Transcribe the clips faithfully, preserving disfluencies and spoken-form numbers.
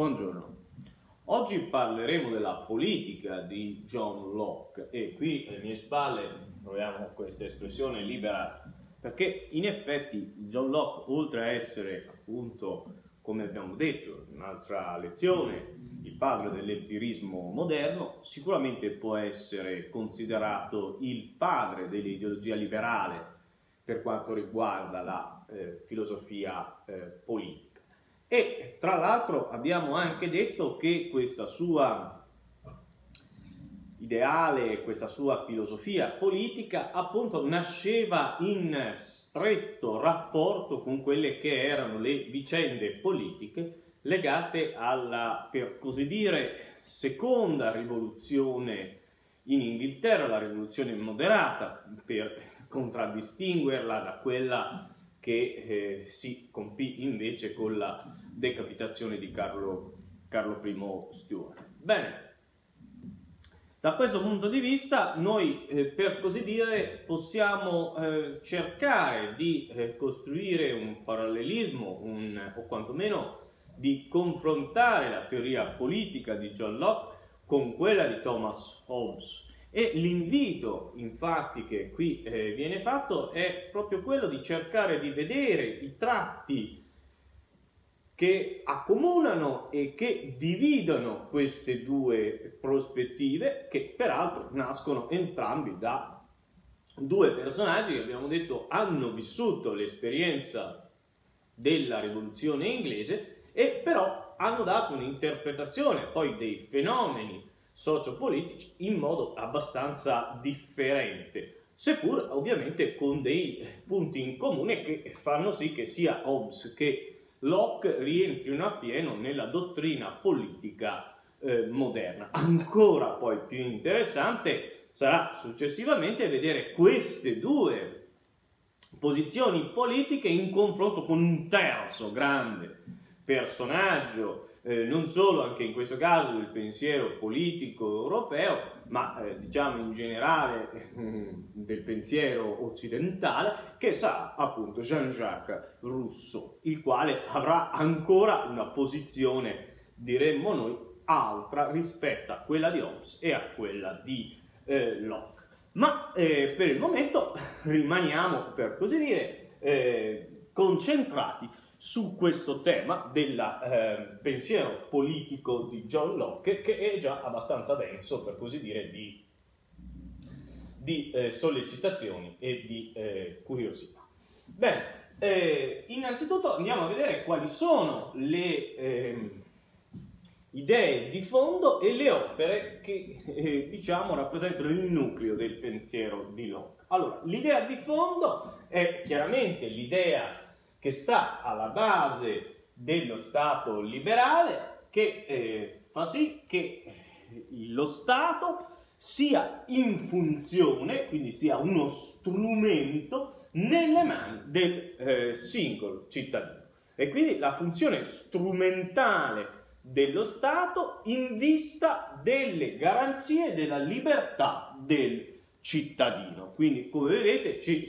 Buongiorno. Oggi parleremo della politica di John Locke e qui alle mie spalle troviamo questa espressione libera, perché in effetti John Locke, oltre a essere appunto, come abbiamo detto in un'altra lezione, il padre dell'empirismo moderno, sicuramente può essere considerato il padre dell'ideologia liberale per quanto riguarda la eh, filosofia eh, politica. E tra l'altro abbiamo anche detto che questa sua ideale, questa sua filosofia politica appunto nasceva in stretto rapporto con quelle che erano le vicende politiche legate alla, per così dire, seconda rivoluzione in Inghilterra, la rivoluzione moderata, per contraddistinguerla da quella che eh, si compì invece con la decapitazione di Carlo, Carlo primo Stuart. Bene, da questo punto di vista noi eh, per così dire possiamo eh, cercare di eh, costruire un parallelismo un, o quantomeno di confrontare la teoria politica di John Locke con quella di Thomas Hobbes. E l'invito infatti che qui eh, viene fatto è proprio quello di cercare di vedere i tratti che accomunano e che dividono queste due prospettive, che peraltro nascono entrambi da due personaggi che abbiamo detto hanno vissuto l'esperienza della rivoluzione inglese e però hanno dato un'interpretazione poi dei fenomeni sociopolitici in modo abbastanza differente, seppur ovviamente con dei punti in comune che fanno sì che sia Hobbes che Locke rientrino appieno nella dottrina politica eh, moderna. Ancora poi più interessante sarà successivamente vedere queste due posizioni politiche in confronto con un terzo grande personaggio, Eh, non solo anche in questo caso del pensiero politico europeo, ma eh, diciamo in generale eh, del pensiero occidentale, che sarà appunto Jean-Jacques Rousseau, il quale avrà ancora una posizione, diremmo noi, altra rispetto a quella di Hobbes e a quella di eh, Locke. Ma eh, per il momento rimaniamo, per così dire, eh, concentrati su questo tema del eh, pensiero politico di John Locke, che è già abbastanza denso, per così dire, di, di eh, sollecitazioni e di eh, curiosità. Bene, eh, innanzitutto andiamo a vedere quali sono le eh, idee di fondo e le opere che, eh, diciamo, rappresentano il nucleo del pensiero di Locke. Allora, l'idea di fondo è chiaramente l'idea che sta alla base dello Stato liberale, che eh, fa sì che lo Stato sia in funzione, quindi sia uno strumento nelle mani del eh, singolo cittadino. E quindi la funzione strumentale dello Stato in vista delle garanzie della libertà del cittadino. Quindi, come vedete, ci,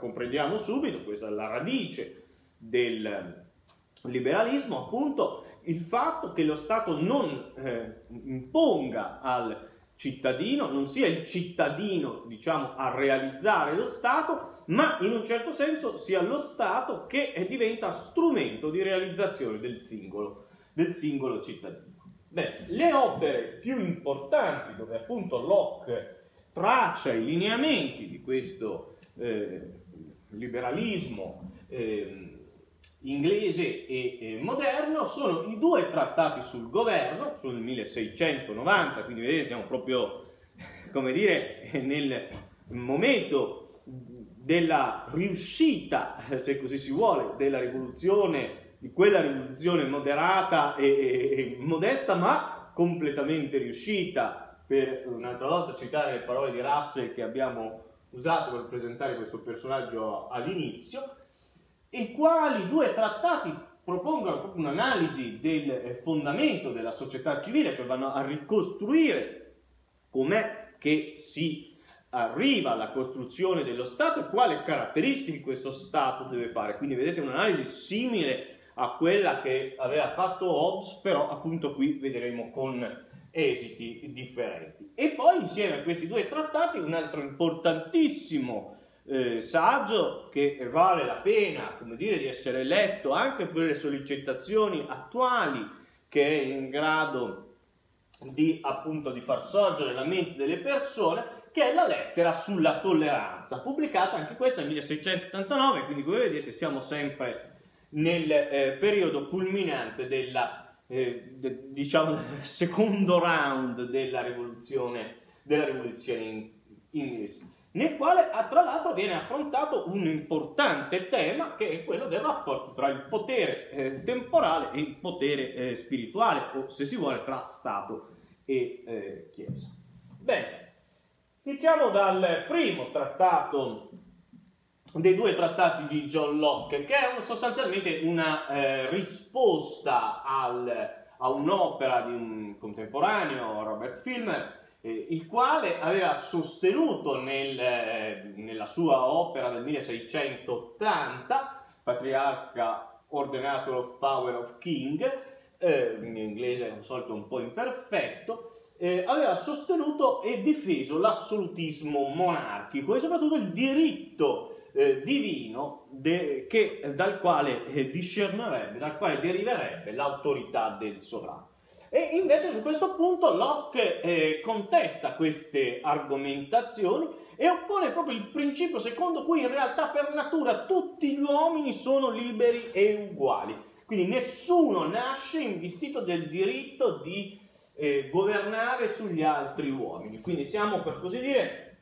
comprendiamo subito, questa è la radice del liberalismo, appunto il fatto che lo Stato non eh, imponga al cittadino, non sia il cittadino, diciamo, a realizzare lo Stato, ma in un certo senso sia lo Stato che diventa strumento di realizzazione del singolo, del singolo cittadino. Beh, le opere più importanti dove appunto Locke traccia i lineamenti di questo eh, liberalismo eh, inglese e, e moderno sono i due trattati sul governo, sul milleseicentonovanta, quindi vedete siamo proprio, come dire, nel momento della riuscita, se così si vuole, della rivoluzione, di quella rivoluzione moderata e, e, e modesta, ma completamente riuscita, per un'altra volta citare le parole di Russell che abbiamo usato per presentare questo personaggio all'inizio, i quali due trattati propongono proprio un'analisi del fondamento della società civile, cioè vanno a ricostruire com'è che si arriva alla costruzione dello Stato e quale caratteristiche questo Stato deve fare. Quindi vedete un'analisi simile a quella che aveva fatto Hobbes, però appunto qui vedremo con esiti differenti. E poi insieme a questi due trattati un altro importantissimo eh, saggio che vale la pena, come dire, di essere letto anche per le sollecitazioni attuali, che è in grado di appunto di far sorgere la mente delle persone, che è la lettera sulla tolleranza, pubblicata anche questa nel milleseicentottantanove, quindi come vedete siamo sempre nel eh, periodo culminante della, eh, de, diciamo, secondo round della rivoluzione, della rivoluzione in, inglese, nel quale tra l'altro viene affrontato un importante tema che è quello del rapporto tra il potere eh, temporale e il potere eh, spirituale, o se si vuole tra Stato e eh, Chiesa. Bene. Iniziamo dal primo trattato, dei due trattati di John Locke, che è sostanzialmente una eh, risposta al, a un'opera di un contemporaneo, Robert Filmer, eh, il quale aveva sostenuto nel, eh, nella sua opera del milleseicentottanta, Patriarca Ordinator of Power of King, eh, in inglese al solito un po' imperfetto, Eh, aveva sostenuto e difeso l'assolutismo monarchico e soprattutto il diritto eh, divino de, che, dal quale eh, discernerebbe, dal quale deriverebbe l'autorità del sovrano. E invece su questo punto Locke eh, contesta queste argomentazioni e oppone proprio il principio secondo cui in realtà per natura tutti gli uomini sono liberi e uguali, quindi nessuno nasce investito del diritto di Eh, governare sugli altri uomini, quindi siamo per così dire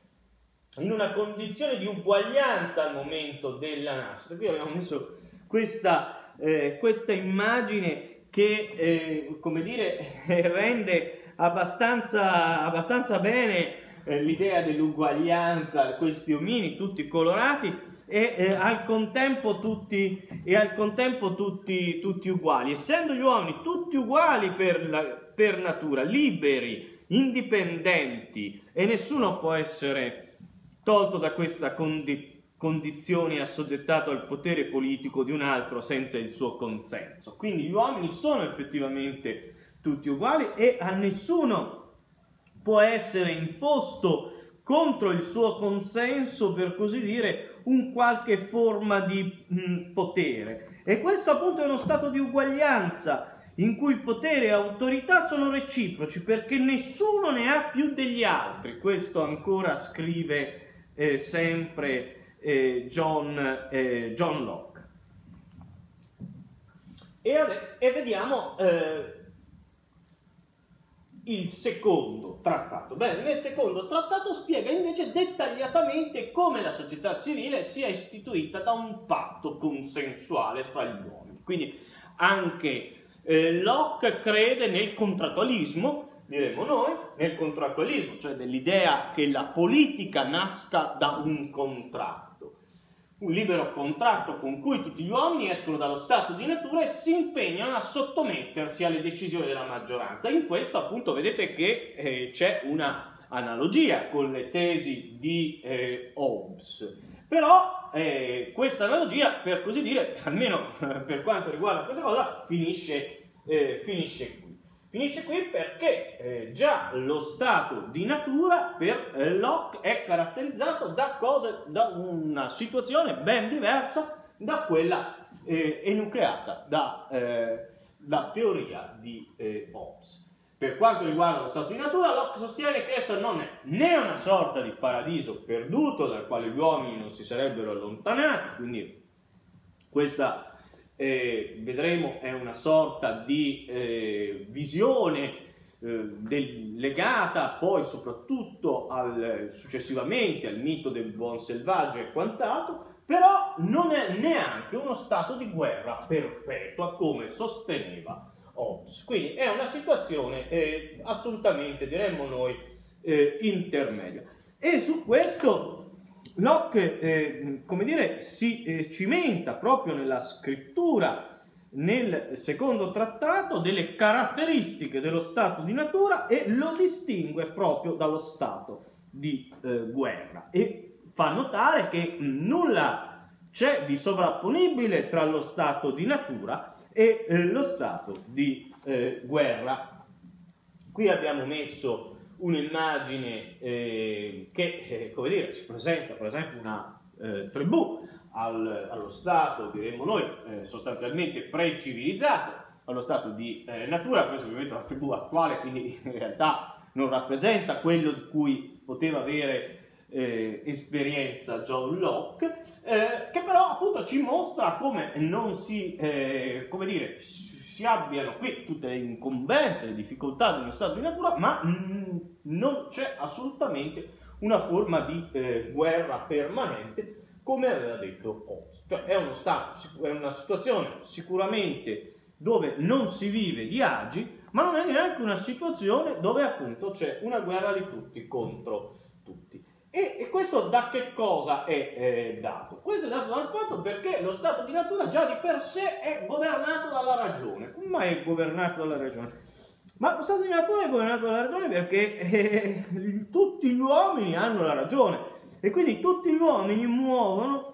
in una condizione di uguaglianza al momento della nascita. Qui abbiamo messo questa, eh, questa immagine che eh, come dire eh, rende abbastanza, abbastanza bene eh, l'idea dell'uguaglianza, questi omini tutti colorati e eh, al contempo tutti, e al contempo tutti, tutti uguali, essendo gli uomini tutti uguali per la per natura, liberi, indipendenti, e nessuno può essere tolto da questa condi condizione e assoggettato al potere politico di un altro senza il suo consenso. Quindi gli uomini sono effettivamente tutti uguali e a nessuno può essere imposto contro il suo consenso, per così dire, un qualche forma di mh, potere. E questo appunto è uno stato di uguaglianza, in cui potere e autorità sono reciproci, perché nessuno ne ha più degli altri. Questo ancora scrive eh, sempre eh, John, eh, John Locke. E, e vediamo eh, il secondo trattato. Bene, nel secondo trattato spiega invece dettagliatamente come la società civile sia istituita da un patto consensuale fra gli uomini. Quindi anche Eh, Locke crede nel contrattualismo, diremmo noi, nel contrattualismo, cioè dell'idea che la politica nasca da un contratto, un libero contratto con cui tutti gli uomini escono dallo stato di natura e si impegnano a sottomettersi alle decisioni della maggioranza. In questo appunto vedete che eh, c'è una analogia con le tesi di eh, Hobbes, però Eh, questa analogia, per così dire, almeno per quanto riguarda questa cosa, finisce, eh, finisce qui. Finisce qui perché eh, già lo stato di natura per eh, Locke è caratterizzato da, cose, da una situazione ben diversa da quella eh, enucleata da, eh, da teoria di eh, Hobbes. Per quanto riguarda lo stato di natura, Locke sostiene che esso non è né una sorta di paradiso perduto dal quale gli uomini non si sarebbero allontanati, quindi questa, eh, vedremo, è una sorta di eh, visione eh, del, legata poi soprattutto al, successivamente al mito del buon selvaggio e quant'altro, però non è neanche uno stato di guerra perpetua come sosteneva Hobbes. Quindi è una situazione eh, assolutamente, diremmo noi, eh, intermedia, e su questo Locke eh, come dire si eh, cimenta proprio nella scrittura nel secondo trattato delle caratteristiche dello stato di natura e lo distingue proprio dallo stato di eh, guerra, e fa notare che nulla c'è di sovrapponibile tra lo stato di natura e eh, lo stato di eh, guerra. Qui abbiamo messo un'immagine eh, che eh, come dire, ci presenta per esempio una eh, tribù al, allo stato, diremmo noi, eh, sostanzialmente pre-civilizzato, allo stato di eh, natura. Questa ovviamente è una tribù attuale, quindi in realtà non rappresenta quello di cui poteva avere eh, esperienza John Locke, eh, che però appunto ci mostra come non si, eh, come dire, si abbiano qui tutte le incombenze, le difficoltà dello stato di natura, ma mh, non c'è assolutamente una forma di eh, guerra permanente, come aveva detto Hobbes. Cioè è uno stato, è una situazione sicuramente dove non si vive di agi, ma non è neanche una situazione dove appunto c'è una guerra di tutti contro tutti. E, e questo da che cosa è eh, dato? Questo è dato dal fatto perché lo stato di natura già di per sé è governato dalla ragione. Come è governato dalla ragione? Ma lo stato di natura è governato dalla ragione perché eh, tutti gli uomini hanno la ragione, e quindi tutti gli uomini muovono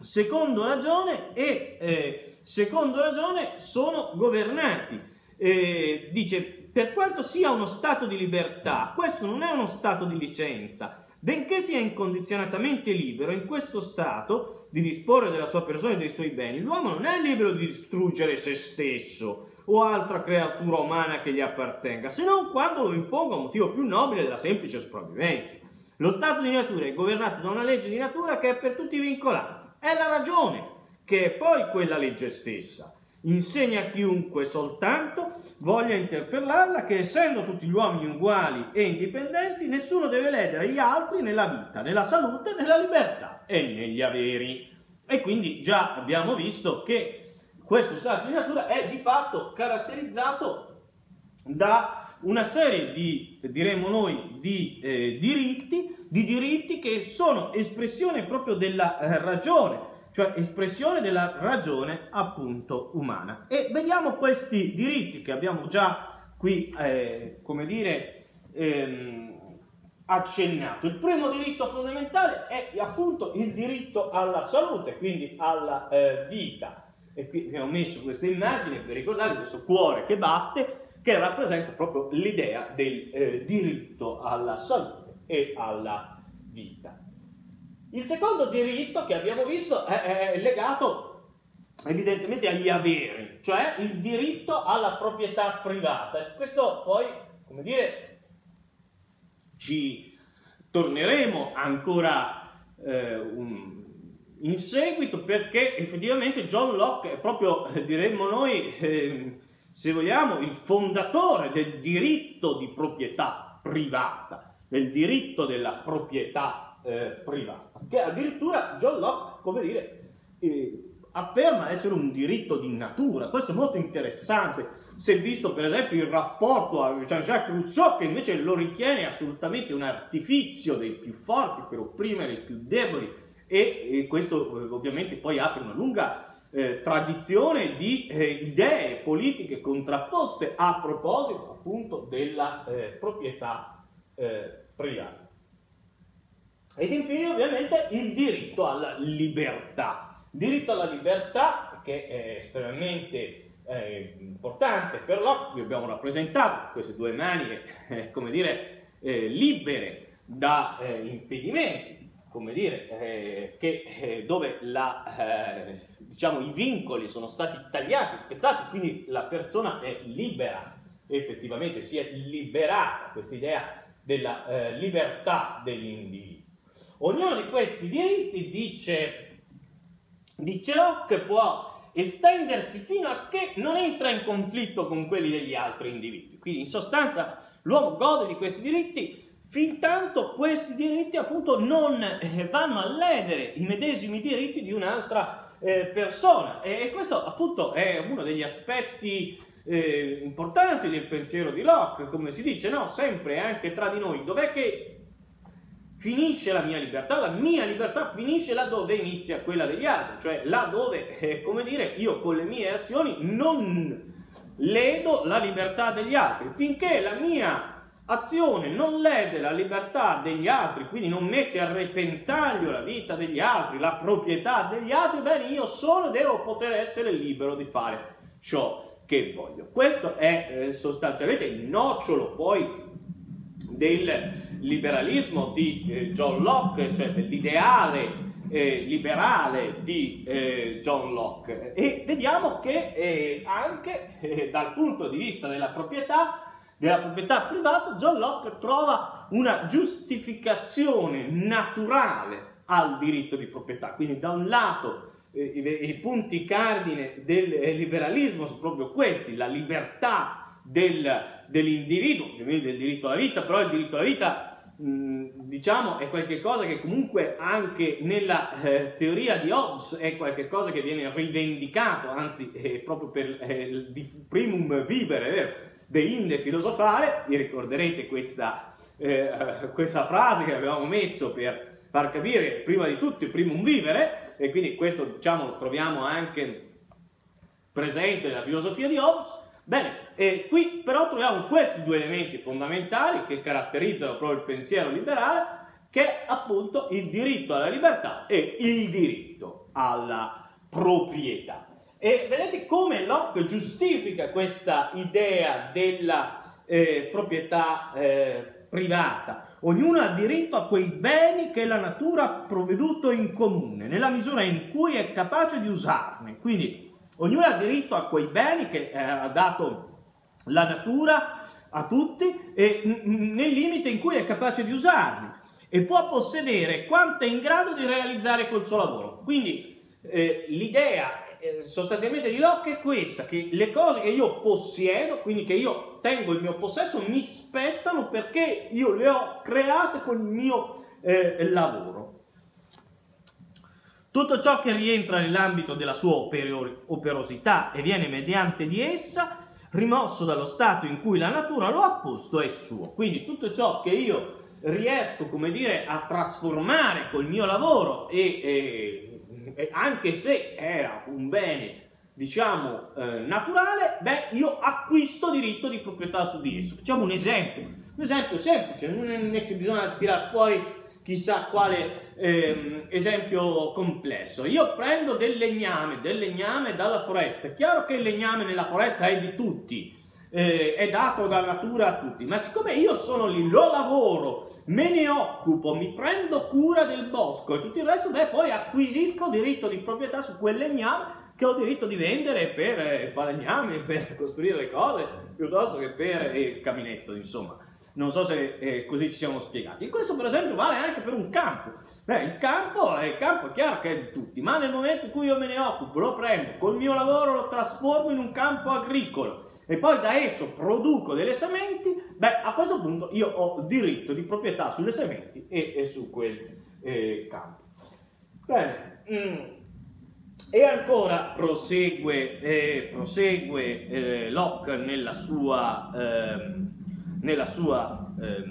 secondo ragione e eh, secondo ragione sono governati. Eh, dice, per quanto sia uno stato di libertà, questo non è uno stato di licenza, benché sia incondizionatamente libero in questo stato di disporre della sua persona e dei suoi beni, l'uomo non è libero di distruggere se stesso o altra creatura umana che gli appartenga, se non quando lo imponga un motivo più nobile della semplice sopravvivenza. Lo stato di natura è governato da una legge di natura che è per tutti vincolante, è la ragione, che è poi quella legge stessa. Insegna a chiunque soltanto voglia interpellarla che, essendo tutti gli uomini uguali e indipendenti, nessuno deve ledere gli altri nella vita, nella salute, nella libertà e negli averi. E quindi già abbiamo visto che questo stato di natura è di fatto caratterizzato da una serie di, diremmo noi, di eh, diritti, di diritti che sono espressione proprio della eh, ragione, cioè espressione della ragione appunto umana. E vediamo questi diritti che abbiamo già qui, eh, come dire, ehm, accennato. Il primo diritto fondamentale è appunto il diritto alla salute, quindi alla eh, vita. E qui abbiamo messo questa immagine per ricordare questo cuore che batte, che rappresenta proprio l'idea del eh, diritto alla salute e alla vita. Il secondo diritto che abbiamo visto è, è legato evidentemente agli averi, cioè il diritto alla proprietà privata. E su questo poi, come dire, ci torneremo ancora eh, un in seguito, perché effettivamente John Locke è proprio, diremmo noi, eh, se vogliamo, il fondatore del diritto di proprietà privata, del diritto della proprietà eh, privata, che addirittura John Locke, come dire, eh, afferma essere un diritto di natura. Questo è molto interessante, se visto per esempio il rapporto a Jean-Jacques Rousseau, che invece lo ritiene assolutamente un artifizio dei più forti per opprimere i più deboli. E questo ovviamente poi apre una lunga eh, tradizione di eh, idee politiche contrapposte a proposito appunto della eh, proprietà eh, privata. Ed infine ovviamente il diritto alla libertà. Il diritto alla libertà che è estremamente eh, importante per Locke. Vi abbiamo rappresentato queste due mani eh, come dire, eh, libere da eh, impedimenti, come dire, eh, che, eh, dove la, eh, diciamo, i vincoli sono stati tagliati, spezzati, quindi la persona è libera, effettivamente si è liberata, questa idea della eh, libertà dell'individuo. Ognuno di questi diritti, dice, dice Locke, può estendersi fino a che non entra in conflitto con quelli degli altri individui. Quindi in sostanza l'uomo gode di questi diritti fintanto questi diritti appunto non vanno a ledere i medesimi diritti di un'altra eh, persona. E questo appunto è uno degli aspetti eh, importanti del pensiero di Locke, come si dice, no? Sempre anche tra di noi, dov'è che finisce la mia libertà? La mia libertà finisce là dove inizia quella degli altri, cioè là dove, eh, come dire, io con le mie azioni non ledo la libertà degli altri, finché la mia Azione non lede la libertà degli altri, quindi non mette a repentaglio la vita degli altri, la proprietà degli altri, bene, io solo devo poter essere libero di fare ciò che voglio. Questo è eh, sostanzialmente il nocciolo poi del liberalismo di eh, John Locke, cioè dell'ideale eh, liberale di eh, John Locke. E vediamo che eh, anche eh, dal punto di vista della proprietà della proprietà privata, John Locke trova una giustificazione naturale al diritto di proprietà. Quindi da un lato eh, i, i punti cardine del eh, liberalismo sono proprio questi, la libertà del, dell'individuo, ovviamente del diritto alla vita, però il diritto alla vita mh, diciamo è qualcosa che comunque anche nella eh, teoria di Hobbes è qualcosa che viene rivendicato, anzi eh, proprio per eh, il primum vivere, è vero? De Inde filosofale, vi ricorderete questa, eh, questa frase che avevamo messo per far capire prima di tutto il primum vivere, e quindi questo diciamo lo troviamo anche presente nella filosofia di Hobbes. Bene, e qui però troviamo questi due elementi fondamentali che caratterizzano proprio il pensiero liberale, che è appunto il diritto alla libertà e il diritto alla proprietà. E vedete come Locke giustifica questa idea della eh, proprietà eh, privata. Ognuno ha diritto a quei beni che la natura ha provveduto in comune, nella misura in cui è capace di usarne. Quindi ognuno ha diritto a quei beni che eh, ha dato la natura a tutti, e nel limite in cui è capace di usarli, e può possedere quanto è in grado di realizzare col suo lavoro. Quindi eh, l'idea sostanzialmente di Locke è questa, che le cose che io possiedo, quindi che io tengo in mio possesso, mi spettano perché io le ho create con il mio eh, lavoro. Tutto ciò che rientra nell'ambito della sua oper- operosità e viene mediante di essa rimosso dallo stato in cui la natura lo ha posto è suo. Quindi tutto ciò che io riesco, come dire, a trasformare col mio lavoro e... e anche se era un bene diciamo eh, naturale, beh, io acquisto diritto di proprietà su di esso. Facciamo un esempio, un esempio semplice, non è che bisogna tirare fuori chissà quale eh, esempio complesso. Io prendo del legname, del legname dalla foresta. È chiaro che il legname nella foresta è di tutti, eh, è dato dalla natura a tutti, ma siccome io sono lì, lo lavoro, me ne occupo, mi prendo cura del bosco e tutto il resto, beh, poi acquisisco diritto di proprietà su quel legname che ho diritto di vendere per eh, falegname, per costruire le cose, piuttosto che per eh, il caminetto, insomma. Non so se eh, così ci siamo spiegati. E questo per esempio vale anche per un campo. Beh, il campo, il campo è chiaro che è di tutti, ma nel momento in cui io me ne occupo, lo prendo, col mio lavoro lo trasformo in un campo agricolo, e poi da esso produco delle sementi, beh, a questo punto io ho diritto di proprietà sulle sementi e, e su quel eh, campo. Bene. Mm. E ancora prosegue, eh, prosegue eh, Locke nella sua, eh, nella, sua, eh,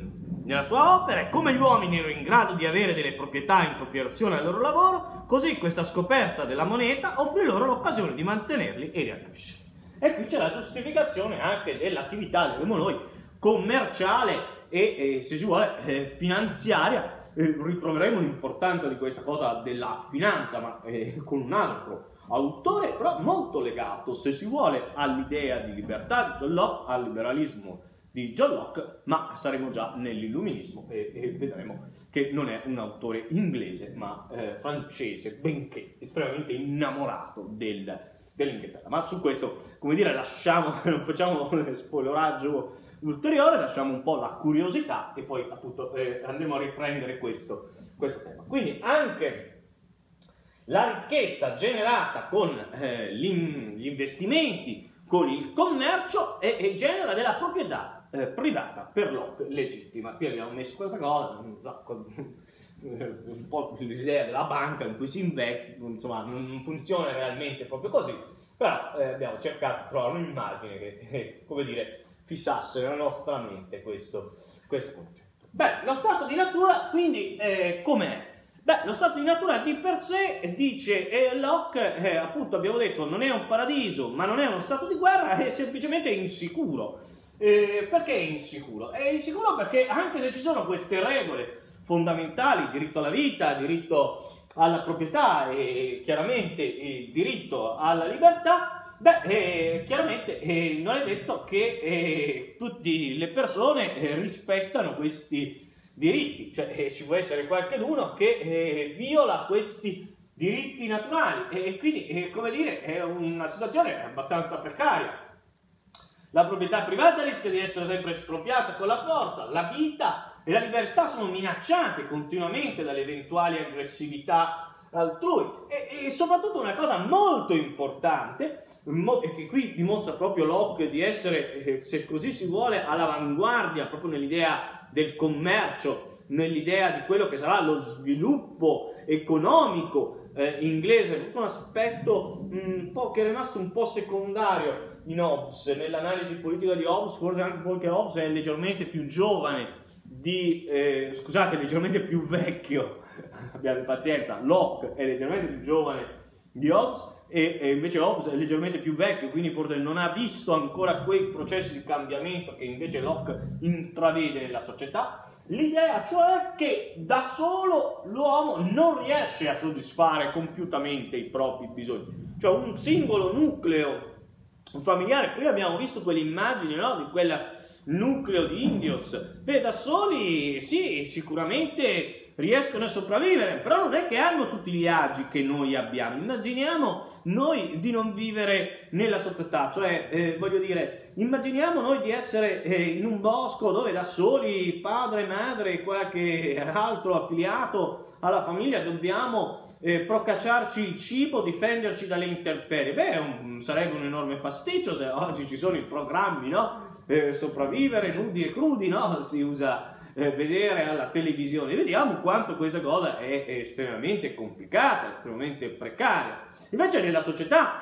nella sua opera. Come gli uomini erano in grado di avere delle proprietà in proporzione al loro lavoro, così questa scoperta della moneta offre loro l'occasione di mantenerli e di accrescerli. E qui c'è la giustificazione anche dell'attività, diremmo noi, commerciale e, eh, se si vuole, eh, finanziaria. Eh, ritroveremo l'importanza di questa cosa della finanza, ma eh, con un altro autore, però molto legato, se si vuole, all'idea di libertà di John Locke, al liberalismo di John Locke, ma saremo già nell'illuminismo e, e vedremo che non è un autore inglese, ma eh, francese, benché estremamente innamorato del dell'Inghilterra, ma su questo, come dire, lasciamo, non facciamo un spoileraggio ulteriore, lasciamo un po' la curiosità e poi appunto eh, andremo a riprendere questo, questo tema. Quindi anche la ricchezza generata con eh, gli investimenti, con il commercio, e, e genera della proprietà eh, privata per Locke legittima. Qui abbiamo messo questa cosa, non so, con... un po' l'idea della banca in cui si investe, insomma non funziona realmente proprio così, però eh, abbiamo cercato di trovare un'immagine che, eh, come dire, fissasse nella nostra mente questo, questo concetto. Beh, lo stato di natura quindi eh, com'è? Beh, lo stato di natura di per sé, dice eh, Locke, eh, appunto abbiamo detto, non è un paradiso ma non è uno stato di guerra, è semplicemente insicuro. Eh, perché è insicuro? È insicuro perché anche se ci sono queste regole fondamentali, diritto alla vita, diritto alla proprietà e chiaramente il diritto alla libertà, beh, eh, chiaramente eh, non è detto che eh, tutte le persone eh, rispettano questi diritti, cioè eh, ci può essere qualcuno che eh, viola questi diritti naturali e, e quindi, eh, come dire, è una situazione abbastanza precaria. La proprietà privata rischia di essere sempre espropriata con la porta, la vita e la libertà sono minacciate continuamente dalle eventuali aggressività altrui e, e soprattutto una cosa molto importante mo e che qui dimostra proprio Locke di essere, se così si vuole, all'avanguardia proprio nell'idea del commercio, nell'idea di quello che sarà lo sviluppo economico eh, inglese, questo è un aspetto un po' che è rimasto un po' secondario in Hobbes, nell'analisi politica di Hobbes, forse anche perché Hobbes è leggermente più giovane di, eh, scusate, leggermente più vecchio, abbiate pazienza, Locke è leggermente più giovane di Hobbes e, e invece Hobbes è leggermente più vecchio, quindi forse non ha visto ancora quei processi di cambiamento che invece Locke intravede nella società, l'idea cioè che da solo l'uomo non riesce a soddisfare compiutamente i propri bisogni, cioè un singolo nucleo familiare. Prima abbiamo visto quelle immagini, no? Di quel nucleo di indios. Beh, da soli sì, sicuramente riescono a sopravvivere, però non è che hanno tutti gli agi che noi abbiamo. Immaginiamo noi di non vivere nella società, cioè eh, voglio dire, immaginiamo noi di essere eh, in un bosco dove da soli padre, madre e qualche altro affiliato alla famiglia dobbiamo Eh, procacciarci il cibo, difenderci dalle intemperie. Beh, un, sarebbe un enorme pasticcio se oggi ci sono i programmi, no? Eh, sopravvivere nudi e crudi, no? Si usa eh, vedere alla televisione. Vediamo quanto questa cosa è, è estremamente complicata, estremamente precaria. Invece nella società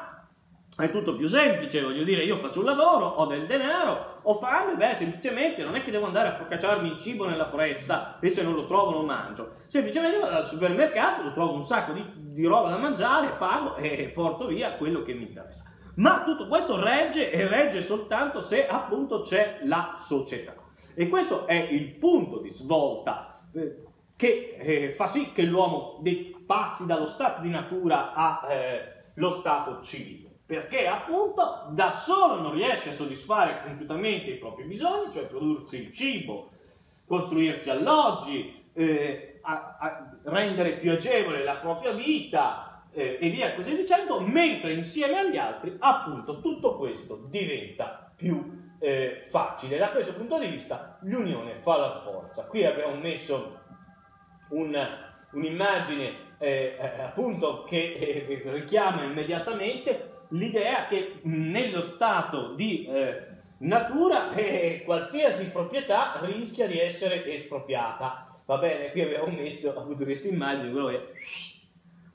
è tutto più semplice, voglio dire, io faccio un lavoro, ho del denaro, ho fame, beh, semplicemente non è che devo andare a procacciarmi il cibo nella foresta e se non lo trovo non mangio. Semplicemente vado al supermercato, trovo un sacco di, di roba da mangiare, pago e porto via quello che mi interessa. Ma tutto questo regge e regge soltanto se appunto c'è la società. E questo è il punto di svolta eh, che eh, fa sì che l'uomo passi dallo stato di natura allo eh, stato civile. Perché appunto da solo non riesce a soddisfare compiutamente i propri bisogni, cioè prodursi il cibo, costruirsi alloggi, eh, A, a rendere più agevole la propria vita eh, e via così dicendo, mentre insieme agli altri appunto tutto questo diventa più eh, facile. Da questo punto di vista l'unione fa la forza. Qui abbiamo messo un'immagine un eh, appunto che eh, richiama immediatamente l'idea che nello stato di eh, natura eh, qualsiasi proprietà rischia di essere espropriata. Va bene, qui abbiamo messo appunto questa immagine, quello che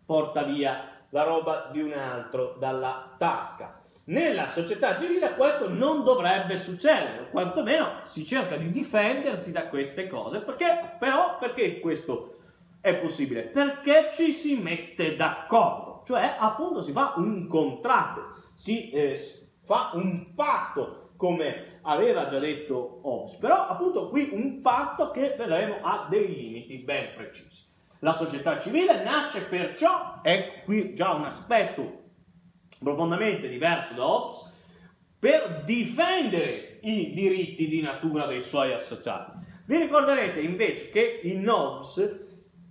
porta via la roba di un altro dalla tasca. Nella società civile questo non dovrebbe succedere, quantomeno si cerca di difendersi da queste cose. Perché però, perché questo è possibile? Perché ci si mette d'accordo, cioè appunto si fa un contratto, si eh, fa un patto, come aveva già detto Hobbes, però appunto qui un patto che vedremo ha dei limiti ben precisi. La società civile nasce perciò, ecco qui già un aspetto profondamente diverso da Hobbes, per difendere i diritti di natura dei suoi associati. Vi ricorderete invece che in Hobbes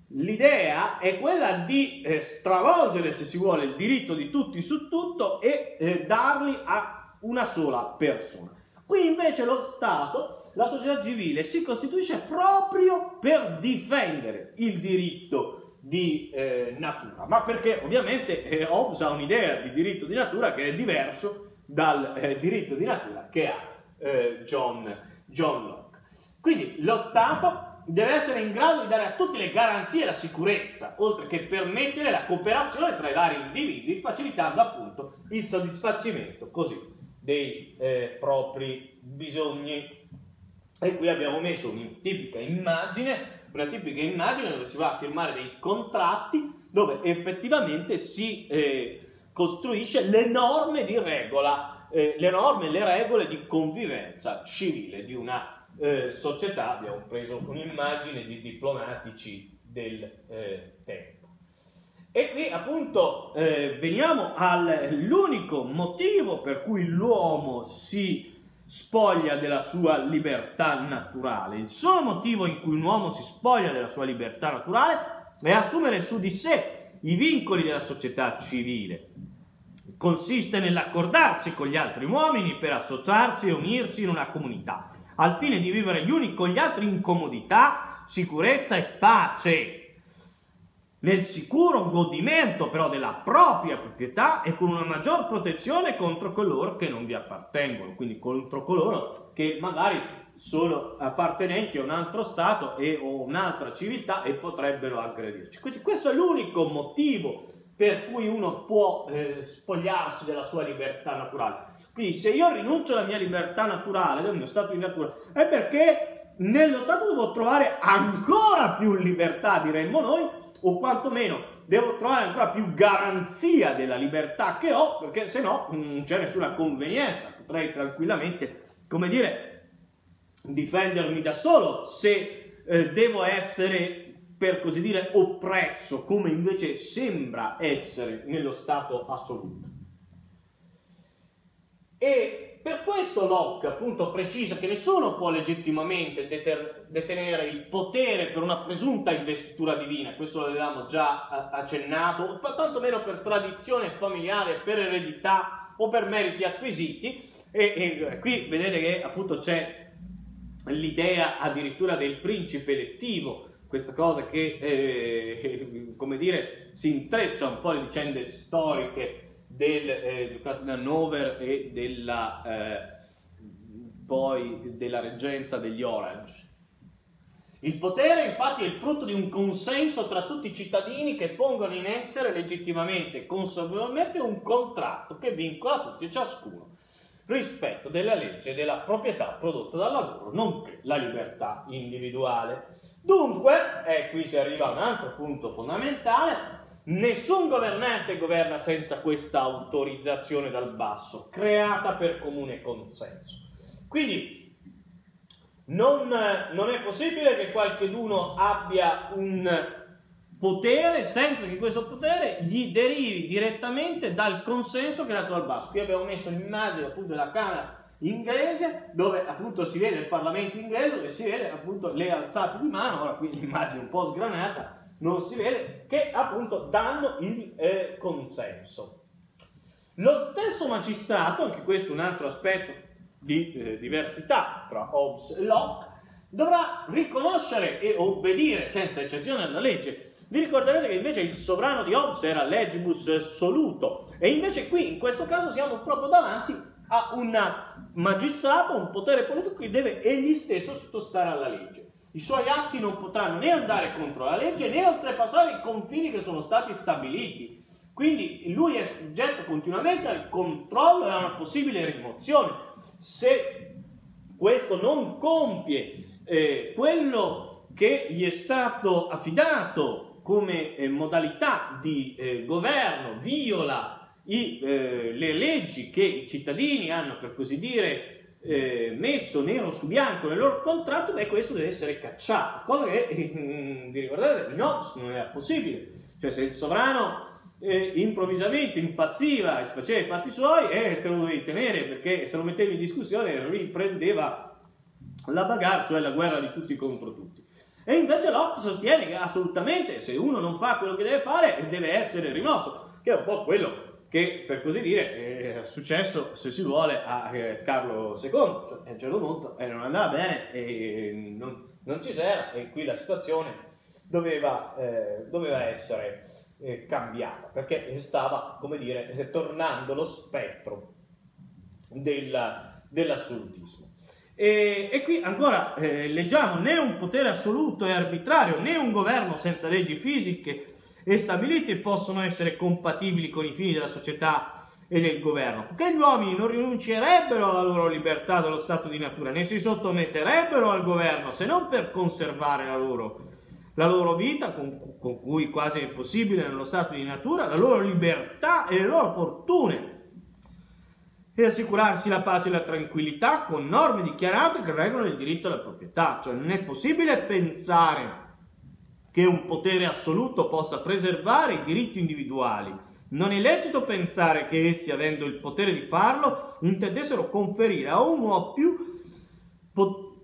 l'idea è quella di eh, stravolgere, se si vuole, il diritto di tutti su tutto e eh, darli a una sola persona. Qui invece lo Stato, la società civile, si costituisce proprio per difendere il diritto di eh, natura, ma perché ovviamente eh, Hobbes ha un'idea di diritto di natura che è diverso dal eh, diritto di natura che ha eh, John, John Locke. Quindi lo Stato deve essere in grado di dare a tutti le garanzie e la sicurezza, oltre che permettere la cooperazione tra i vari individui, facilitando appunto il soddisfacimento così dei eh, propri bisogni. E qui abbiamo messo una tipica immagine, una tipica immagine dove si va a firmare dei contratti dove effettivamente si eh, costruisce le norme di regola, eh, le norme e le regole di convivenza civile di una eh, società. Abbiamo preso un'immagine di diplomatici del eh, tempo. E qui appunto eh, veniamo all'unico motivo per cui l'uomo si spoglia della sua libertà naturale. Il solo motivo in cui un uomo si spoglia della sua libertà naturale è assumere su di sé i vincoli della società civile. Consiste nell'accordarsi con gli altri uomini per associarsi e unirsi in una comunità, al fine di vivere gli uni con gli altri in comodità, sicurezza e pace, nel sicuro godimento però della propria proprietà e con una maggior protezione contro coloro che non vi appartengono, quindi contro coloro che magari sono appartenenti a un altro stato e, o un'altra civiltà e potrebbero aggredirci. Questo è l'unico motivo per cui uno può eh, spogliarsi della sua libertà naturale. Quindi se io rinuncio alla mia libertà naturale, del mio stato di natura, è perché nello stato devo trovare ancora più libertà, diremmo noi, o quantomeno devo trovare ancora più garanzia della libertà che ho, perché se no non c'è nessuna convenienza, potrei tranquillamente, come dire, difendermi da solo se eh, devo essere, per così dire, oppresso, come invece sembra essere nello stato assoluto. E per questo Locke appunto precisa che nessuno può legittimamente detenere il potere per una presunta investitura divina, questo l'avevamo già accennato, tantomeno per tradizione familiare, per eredità o per meriti acquisiti, e, e qui vedete che appunto c'è l'idea addirittura del principe elettivo, questa cosa che, eh, come dire, si intreccia un po' le vicende storiche del eh, Ducato di Hannover e della, eh, poi della reggenza degli Orange. Il potere infatti è il frutto di un consenso tra tutti i cittadini che pongono in essere legittimamente e consapevolmente un contratto che vincola tutti e ciascuno rispetto della legge e della proprietà prodotta dalla loro, nonché la libertà individuale. Dunque, e eh, qui si arriva a un altro punto fondamentale, nessun governante governa senza questa autorizzazione dal basso, creata per comune consenso. Quindi non, non è possibile che qualcheduno abbia un potere senza che questo potere gli derivi direttamente dal consenso creato dal basso. Qui abbiamo messo l'immagine appunto della Camera inglese, dove appunto si vede il Parlamento inglese, dove si vede appunto le alzate di mano, ora qui l'immagine è un po' sgranata, non si vede, che appunto danno il eh, consenso. Lo stesso magistrato, anche questo è un altro aspetto di eh, diversità tra Hobbes e Locke, dovrà riconoscere e obbedire senza eccezione alla legge. Vi ricorderete che invece il sovrano di Hobbes era legibus soluto, e invece qui in questo caso siamo proprio davanti a un magistrato, un potere politico che deve egli stesso sottostare alla legge. I suoi atti non potranno né andare contro la legge né oltrepassare i confini che sono stati stabiliti. Quindi lui è soggetto continuamente al controllo e a una possibile rimozione. Se questo non compie eh, quello che gli è stato affidato come eh, modalità di eh, governo, viola i, eh, le leggi che i cittadini hanno, per così dire, Eh, messo nero su bianco nel loro contratto, beh, questo deve essere cacciato, cosa che eh, vi ricordate no, non era possibile. Cioè, se il sovrano eh, improvvisamente impazziva e faceva i fatti suoi, eh, te lo dovevi tenere, perché se lo mettevi in discussione riprendeva la bagarre, cioè la guerra di tutti contro tutti. E invece Locke sostiene che assolutamente, se uno non fa quello che deve fare, deve essere rimosso, che è un po' quello che, per così dire, è successo, se si vuole, a Carlo secondo, cioè, a un certo punto eh, non andava bene e non, non ci si era, e qui la situazione doveva, eh, doveva essere eh, cambiata, perché stava, come dire, tornando lo spettro del, dell'assolutismo. E, e qui ancora eh, leggiamo: né un potere assoluto e arbitrario, né un governo senza leggi fisiche e stabiliti possono essere compatibili con i fini della società e del governo, perché gli uomini non rinuncerebbero alla loro libertà dallo stato di natura, né si sottometterebbero al governo se non per conservare la loro la loro vita, con, con cui quasi è impossibile nello stato di natura, la loro libertà e le loro fortune, e assicurarsi la pace e la tranquillità con norme dichiarate che regolano il diritto alla proprietà. Cioè non è possibile pensare che un potere assoluto possa preservare i diritti individuali. Non è lecito pensare che essi, avendo il potere di farlo, intendessero conferire a uno o più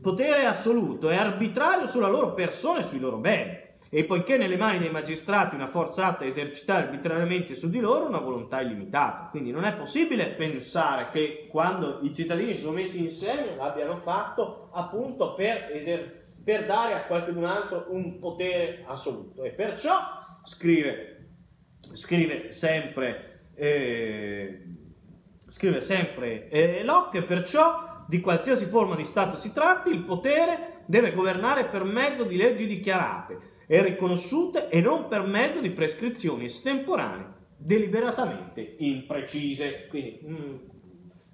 potere assoluto e arbitrario sulla loro persona e sui loro beni. E poiché nelle mani dei magistrati una forza atta a esercitare arbitrariamente su di loro una volontà illimitata. Quindi non è possibile pensare che quando i cittadini si sono messi insieme l'abbiano fatto appunto per, eser per dare a qualcun altro un potere assoluto. E perciò scrive, scrive sempre, eh, scrive sempre eh, Locke, perciò di qualsiasi forma di Stato si tratti, il potere deve governare per mezzo di leggi dichiarate e riconosciute e non per mezzo di prescrizioni estemporanee deliberatamente imprecise. Quindi mm,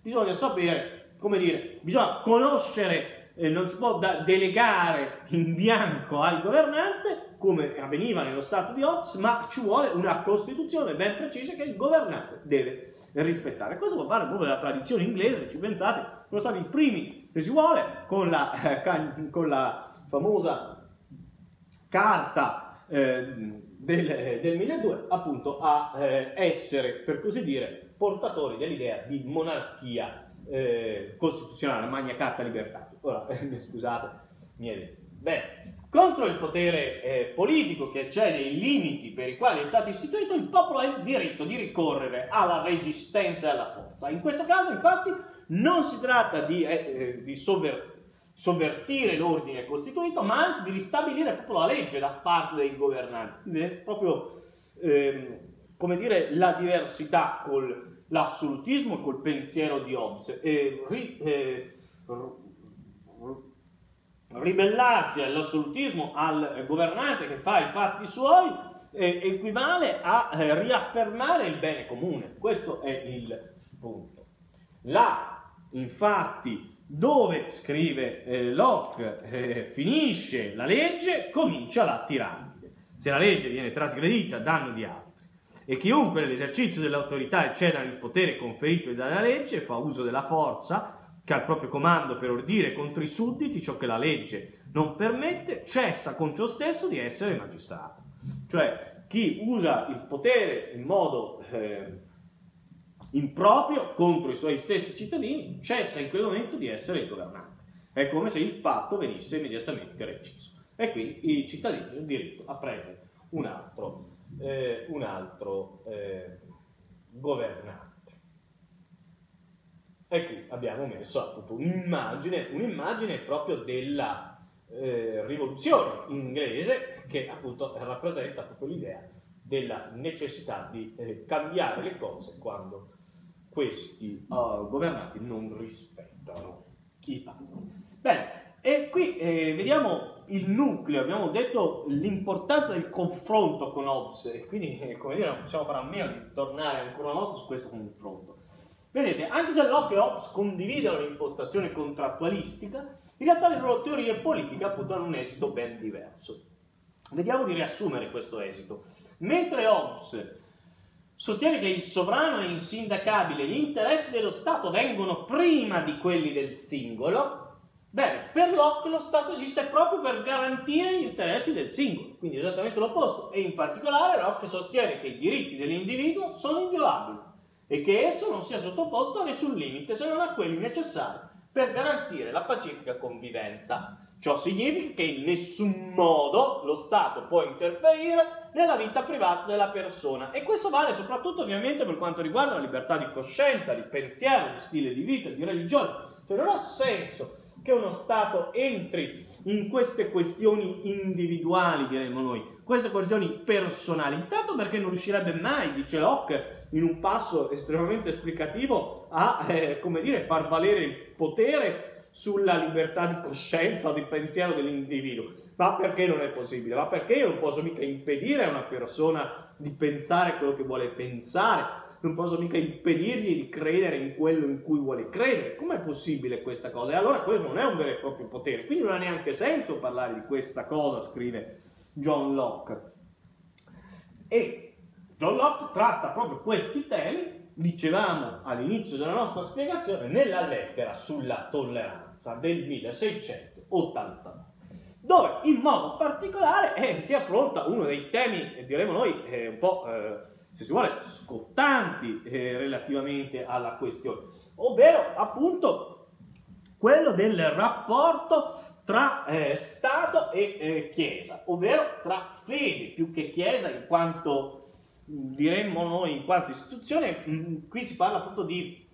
bisogna sapere, come dire, bisogna conoscere, eh, non si può da delegare in bianco al governante come avveniva nello Stato di Hobbes, ma ci vuole una Costituzione ben precisa che il governante deve rispettare. Questo può fare proprio la tradizione inglese, ci pensate? Sono stati i primi, se si vuole, con la, eh, con la famosa carta eh, del, del milleduecento, appunto, a eh, essere, per così dire, portatori dell'idea di monarchia eh, costituzionale, la Magna Carta Libertatis. Ora, eh, scusate, mi è detto. Bene, contro il potere eh, politico che cede i limiti per i quali è stato istituito, il popolo ha il diritto di ricorrere alla resistenza e alla forza. In questo caso, infatti, non si tratta di, eh, di sovver sovvertire l'ordine costituito, ma anzi di ristabilire proprio la legge da parte dei governanti. Quindi è proprio, eh, come dire, la diversità con l'assolutismo e col pensiero di Hobbes. E ri eh, ribellarsi all'assolutismo, al governante che fa i fatti suoi, eh, equivale a eh, riaffermare il bene comune. Questo è il punto. La Infatti, dove, scrive eh, Locke, eh, finisce la legge, comincia la tirannide. Se la legge viene trasgredita, danno di altri. E chiunque nell'esercizio dell'autorità ecceda il potere conferito dalla legge, fa uso della forza che ha il proprio comando per ordire contro i sudditi ciò che la legge non permette, cessa con ciò stesso di essere magistrato. Cioè, chi usa il potere in modo Eh, improprio contro i suoi stessi cittadini cessa in quel momento di essere il governante. È come se il patto venisse immediatamente reciso, e quindi i cittadini hanno il diritto a prendere un altro, eh, un altro eh, governante. E qui abbiamo messo appunto un'immagine un'immagine proprio della eh, rivoluzione inglese, che appunto rappresenta proprio l'idea della necessità di eh, cambiare le cose quando questi uh, governanti non rispettano i patti. Bene, e qui eh, vediamo il nucleo. Abbiamo detto l'importanza del confronto con Hobbes, e quindi eh, come dire, non possiamo fare a meno di tornare ancora una volta su questo confronto. Vedete, anche se Locke e Hobbes condividono l'impostazione contrattualistica, in realtà le loro teorie politiche appunto hanno un esito ben diverso. Vediamo di riassumere questo esito. Mentre Hobbes sostiene che il sovrano è insindacabile, gli interessi dello Stato vengono prima di quelli del singolo, bene, per Locke lo Stato esiste proprio per garantire gli interessi del singolo, quindi esattamente l'opposto. E in particolare Locke sostiene che i diritti dell'individuo sono inviolabili e che esso non sia sottoposto a nessun limite se non a quelli necessari per garantire la pacifica convivenza. Ciò significa che in nessun modo lo Stato può interferire nella vita privata della persona, e questo vale soprattutto ovviamente per quanto riguarda la libertà di coscienza, di pensiero, di stile di vita, di religione. Cioè non ha senso che uno Stato entri in queste questioni individuali, diremmo noi, queste questioni personali, intanto perché non riuscirebbe mai, dice Locke, in un passo estremamente esplicativo, a eh, come dire, far valere il potere sulla libertà di coscienza o di pensiero dell'individuo. Ma perché non è possibile? Ma perché io non posso mica impedire a una persona di pensare quello che vuole pensare, non posso mica impedirgli di credere in quello in cui vuole credere. Com'è possibile questa cosa? E allora questo non è un vero e proprio potere, quindi non ha neanche senso parlare di questa cosa, scrive John Locke. E John Locke tratta proprio questi temi, dicevamo all'inizio della nostra spiegazione, nella lettera sulla tolleranza del milleseicentottantanove, dove in modo particolare eh, si affronta uno dei temi, diremo noi, eh, un po' eh, se si vuole scottanti eh, relativamente alla questione, ovvero appunto quello del rapporto tra eh, Stato e eh, Chiesa, ovvero tra fede più che Chiesa in quanto, diremmo noi, in quanto istituzione. Mh, qui si parla appunto di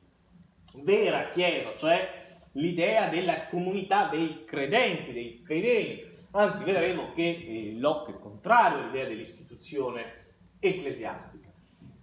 vera Chiesa, cioè l'idea della comunità dei credenti, dei fedeli. Anzi, vedremo che eh, Locke è contrario all'idea dell'istituzione ecclesiastica.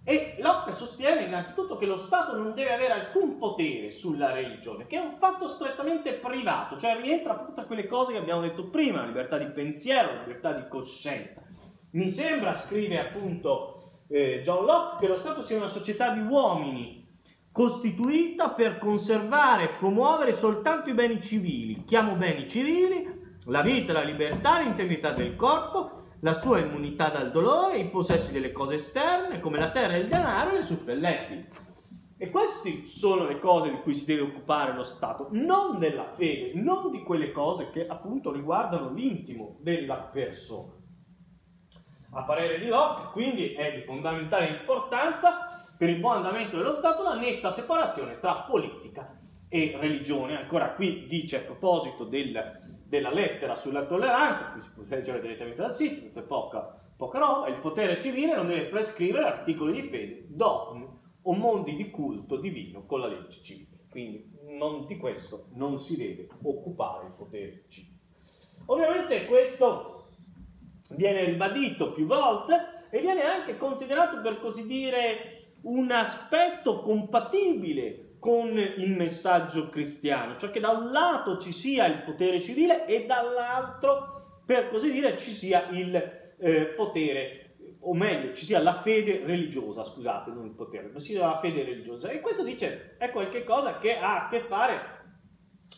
E Locke sostiene innanzitutto che lo Stato non deve avere alcun potere sulla religione, che è un fatto strettamente privato, cioè rientra appunto a quelle cose che abbiamo detto prima, libertà di pensiero, libertà di coscienza. Mi sembra, scrive appunto eh, John Locke, che lo Stato sia una società di uomini costituita per conservare e promuovere soltanto i beni civili. Chiamo beni civili la vita, la libertà, l'integrità del corpo, la sua immunità dal dolore, i possessi delle cose esterne, come la terra, il denaro e le suppellettili. E queste sono le cose di cui si deve occupare lo Stato, non della fede, non di quelle cose che appunto riguardano l'intimo della persona. A parere di Locke, quindi, è di fondamentale importanza per il buon andamento dello Stato la netta separazione tra politica e religione. Ancora qui dice, a proposito del... della lettera sulla tolleranza, qui si può leggere direttamente dal sito, tutto è poca, poca roba, il potere civile non deve prescrivere articoli di fede, dogmi o mondi di culto divino con la legge civile. Quindi non di questo non si deve occupare il potere civile. Ovviamente questo viene ribadito più volte e viene anche considerato, per così dire, un aspetto compatibile con il messaggio cristiano, cioè che da un lato ci sia il potere civile e dall'altro, per così dire, ci sia il eh, potere, o meglio, ci sia la fede religiosa, scusate, non il potere, ma ci sia la fede religiosa. E questo, dice, è qualche cosa che ha a che fare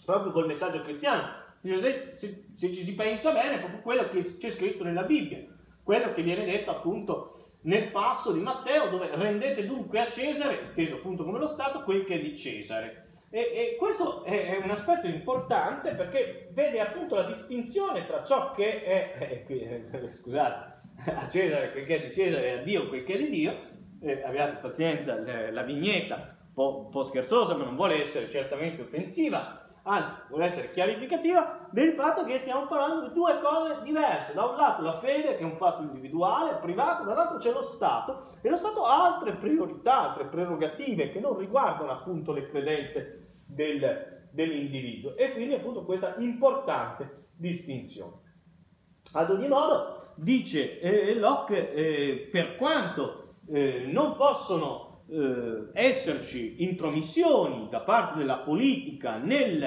proprio col messaggio cristiano. Dice, se, se, se ci si pensa bene, è proprio quello che c'è scritto nella Bibbia, quello che viene detto appunto nel passo di Matteo, dove rendete dunque a Cesare, inteso appunto come lo Stato, quel che è di Cesare. E, e questo è un aspetto importante, perché vede appunto la distinzione tra ciò che è, eh, scusate, a Cesare quel che è di Cesare e a Dio quel che è di Dio. Eh, abbiate pazienza, la vignetta, un po', un po' scherzosa, ma non vuole essere certamente offensiva, anzi vuole essere chiarificativa del fatto che stiamo parlando di due cose diverse. Da un lato la fede, che è un fatto individuale, privato, dall'altro c'è lo Stato, e lo Stato ha altre priorità, altre prerogative che non riguardano appunto le credenze del, dell'individuo, e quindi appunto questa importante distinzione. Ad ogni modo, dice eh, Locke, eh, per quanto eh, non possono Eh, esserci intromissioni da parte della politica nel,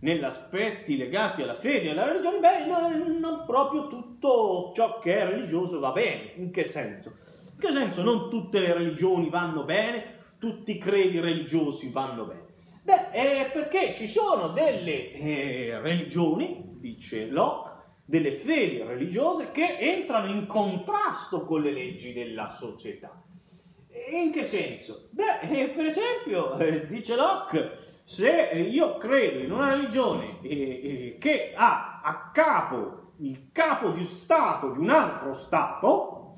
negli aspetti legati alla fede e alla religione, beh, non, non proprio tutto ciò che è religioso va bene. In che senso? In che senso non tutte le religioni vanno bene, tutti i credi religiosi vanno bene? Beh, è perché ci sono delle eh, religioni, dice Locke, delle fedi religiose che entrano in contrasto con le leggi della società. In che senso? Beh, per esempio, dice Locke, se io credo in una religione che ha a capo il capo di Stato di un altro Stato,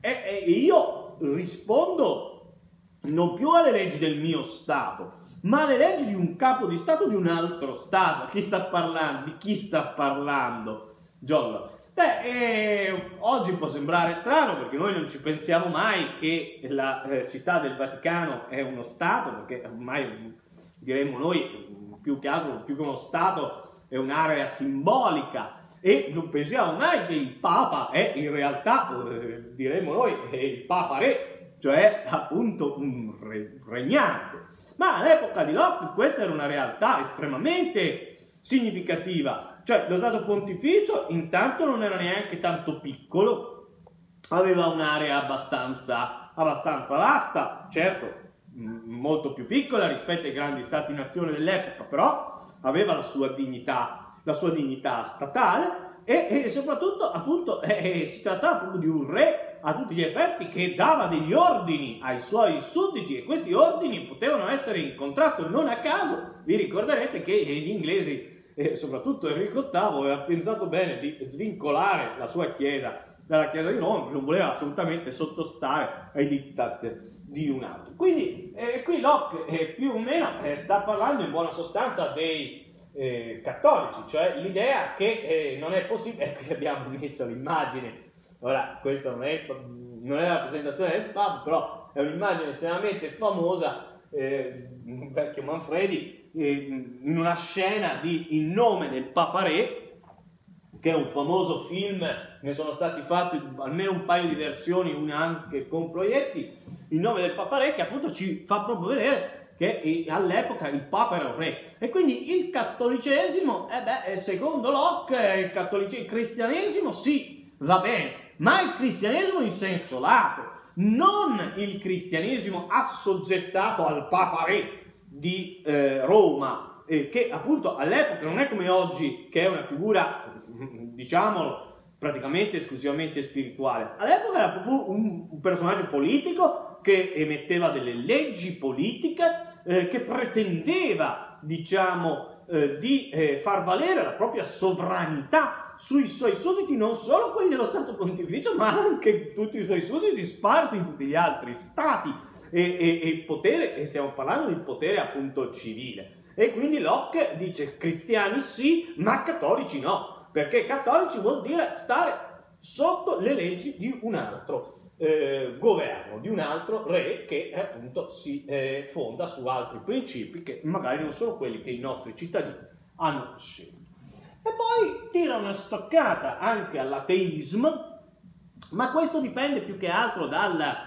e io rispondo non più alle leggi del mio Stato, ma alle leggi di un capo di Stato di un altro Stato. Chi sta parlando? Di chi sta parlando? John Locke. Beh, eh, oggi può sembrare strano, perché noi non ci pensiamo mai che la eh, città del Vaticano è uno Stato, perché ormai, diremmo noi, più che altro, più che uno Stato è un'area simbolica, e non pensiamo mai che il Papa è in realtà, eh, diremmo noi, è il Papa Re, cioè appunto un re, regnante. Ma all'epoca di Locke questa era una realtà estremamente significativa. Cioè, lo Stato Pontificio intanto non era neanche tanto piccolo, aveva un'area abbastanza, abbastanza vasta, certo molto più piccola rispetto ai grandi Stati-nazione dell'epoca, però aveva la sua dignità, la sua dignità statale, e, e soprattutto appunto eh, si trattava appunto di un re a tutti gli effetti che dava degli ordini ai suoi sudditi, e questi ordini potevano essere in contrasto. Non a caso vi ricorderete che gli inglesi, e soprattutto Enrico ottavo, aveva pensato bene di svincolare la sua chiesa dalla chiesa di Roma, perché non voleva assolutamente sottostare ai diktat di un altro. Quindi eh, qui Locke eh, più o meno eh, sta parlando in buona sostanza dei eh, cattolici, cioè l'idea che eh, non è possibile, qui abbiamo messo l'immagine, ora questa non è, non è la rappresentazione del Papa, però è un'immagine estremamente famosa, eh, un vecchio Manfredi, in una scena di In nome del Papare, che è un famoso film, ne sono stati fatti almeno un paio di versioni, una anche con proietti, In nome del Papare, che appunto ci fa proprio vedere che all'epoca il Papa era un re, e quindi il cattolicesimo, eh beh, secondo Locke il, cattolicesimo, il cristianesimo sì, va bene, ma il cristianesimo in senso lato, non il cristianesimo assoggettato al Papare di eh, Roma, eh, che appunto all'epoca non è come oggi, che è una figura, diciamolo, praticamente esclusivamente spirituale. All'epoca era proprio un, un personaggio politico che emetteva delle leggi politiche, eh, che pretendeva, diciamo, eh, di eh, far valere la propria sovranità sui suoi sudditi, non solo quelli dello Stato Pontificio, ma anche tutti i suoi sudditi sparsi in tutti gli altri stati. E il potere, e stiamo parlando di potere appunto civile, e quindi Locke dice cristiani sì ma cattolici no, perché cattolici vuol dire stare sotto le leggi di un altro eh, governo, di un altro re che appunto si eh, fonda su altri principi che magari non sono quelli che i nostri cittadini hanno scelto. E poi tira una stoccata anche all'ateismo, ma questo dipende più che altro dalla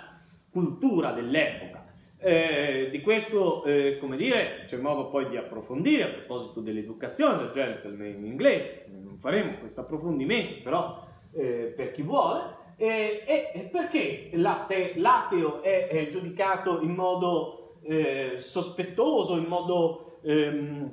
cultura dell'epoca. Eh, di questo, eh, come dire, c'è modo poi di approfondire a proposito dell'educazione del gentleman in inglese, non faremo questo approfondimento, però eh, per chi vuole, e eh, eh, perché l'ate, l'ateo è, è giudicato in modo eh, sospettoso, in modo ehm,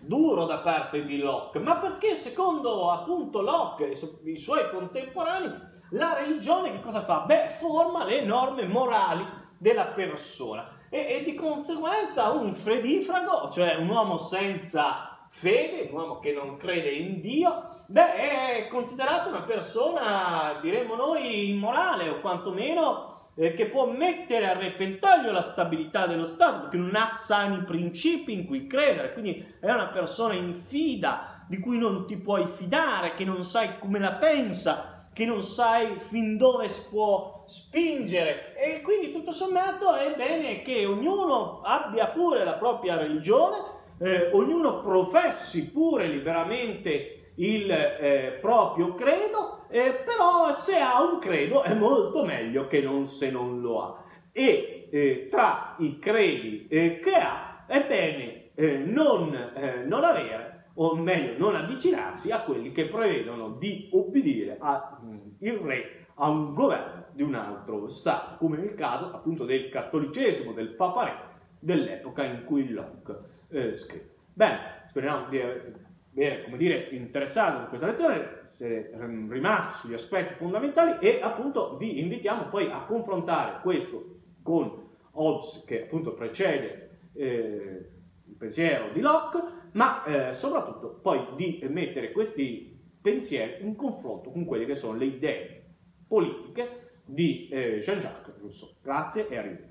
duro da parte di Locke, ma perché secondo appunto Locke e i suoi contemporanei la religione che cosa fa? Beh, forma le norme morali della persona e, e di conseguenza un fredifrago, cioè un uomo senza fede, un uomo che non crede in Dio, beh, è considerato una persona, diremmo noi, immorale o quantomeno eh, che può mettere a repentaglio la stabilità dello Stato, perché non ha sani principi in cui credere, quindi è una persona infida, di cui non ti puoi fidare, che non sai come la pensa, che non sai fin dove si può spingere, e quindi tutto sommato è bene che ognuno abbia pure la propria religione, eh, ognuno professi pure liberamente il eh, proprio credo, eh, però se ha un credo è molto meglio che non se non lo ha, e eh, tra i credi eh, che ha è bene eh, non, eh, non avere, o meglio non avvicinarsi a quelli che prevedono di obbedire al re, a un governo di un altro Stato, come nel caso appunto del cattolicesimo, del papare dell'epoca in cui Locke eh, scrive. Bene, speriamo di aver, come dire, interessato in questa lezione, siete rimasti sugli aspetti fondamentali, e appunto vi invitiamo poi a confrontare questo con Hobbes, che appunto precede eh, il pensiero di Locke, ma eh, soprattutto poi di mettere questi pensieri in confronto con quelle che sono le idee politiche di eh, Jean-Jacques Rousseau. Grazie e arrivederci.